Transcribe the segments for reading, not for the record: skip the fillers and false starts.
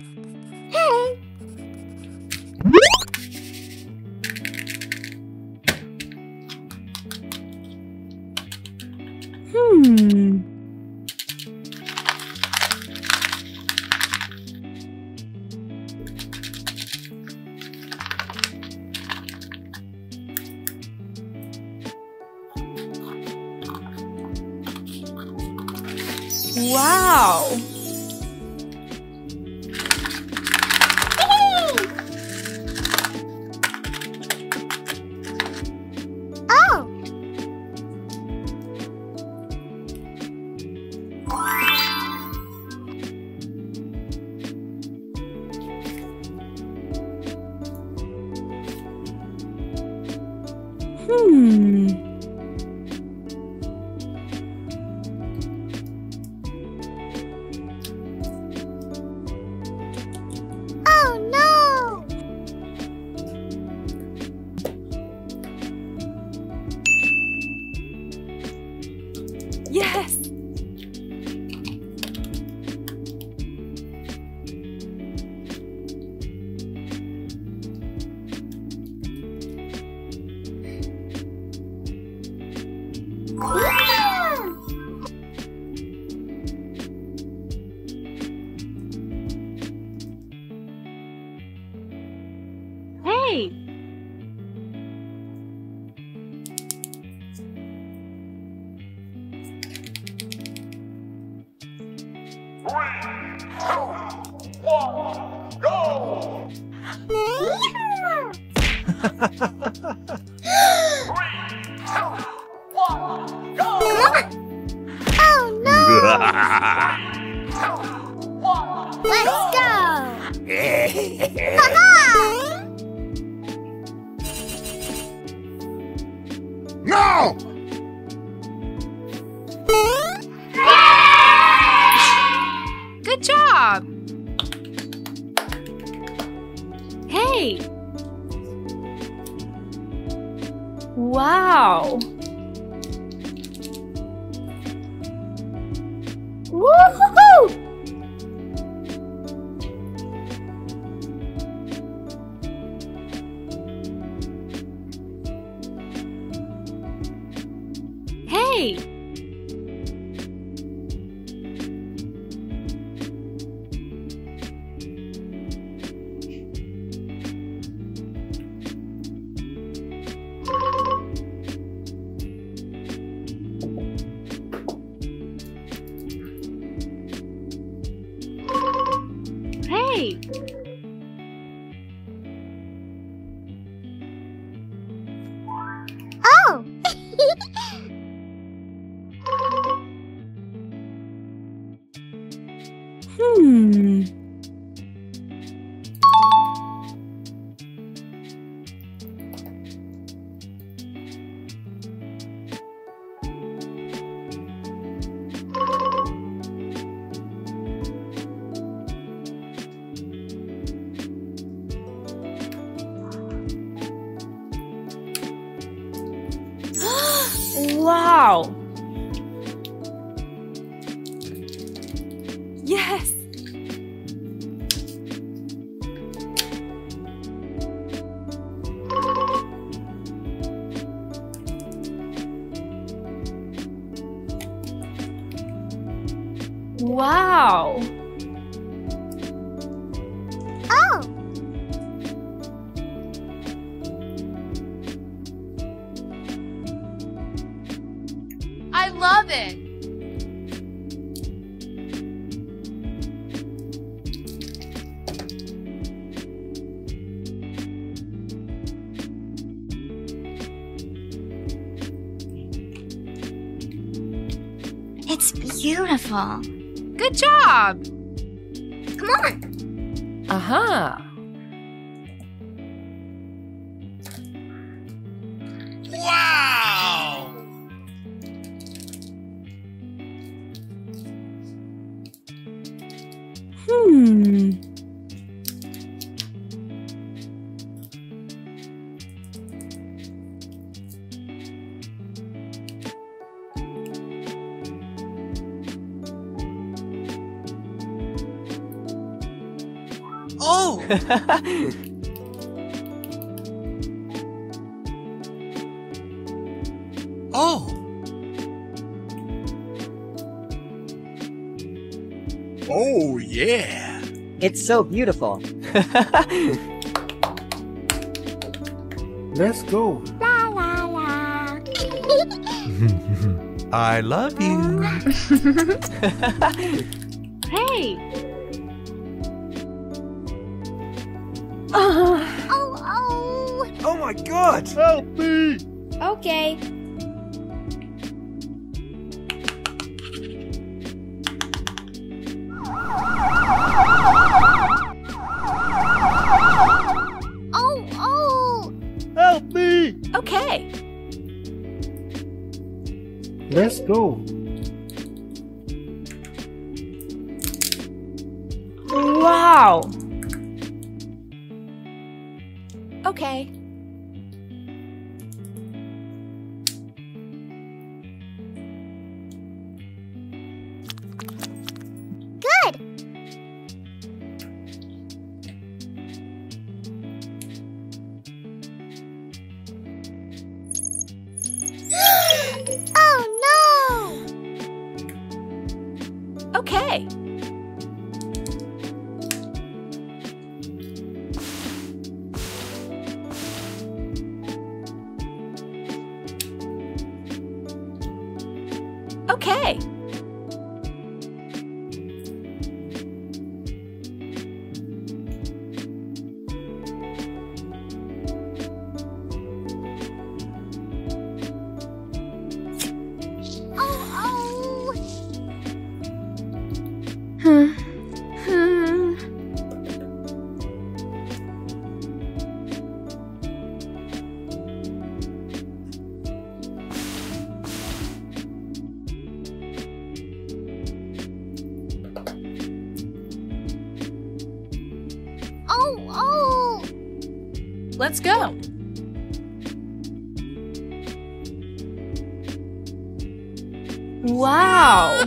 Hey! Wow! Yes! Hey! No! Good job! Hey! Wow! Woo-hoo-hoo! Hey! Hey! Oh! Wow! Yes! Wow! Oh! I love it! It's beautiful! Good job! Come on! Uh-huh! Oh! Oh! Oh, yeah! It's so beautiful. Let's go. La, la, la. I love you. Hey! Oh my God! Help me! Okay. Okay. Let's go. Wow. Okay. Okay. Okay. Let's go. Wow.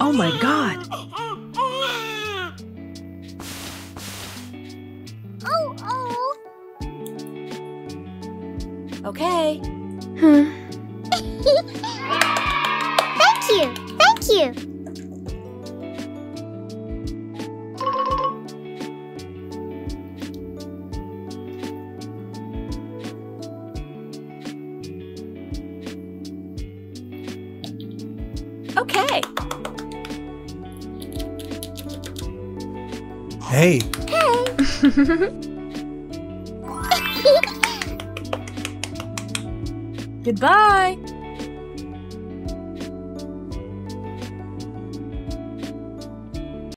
Oh my God! Oh, oh! Okay. Thank you! Thank you! Okay. Hey! Hey! Goodbye!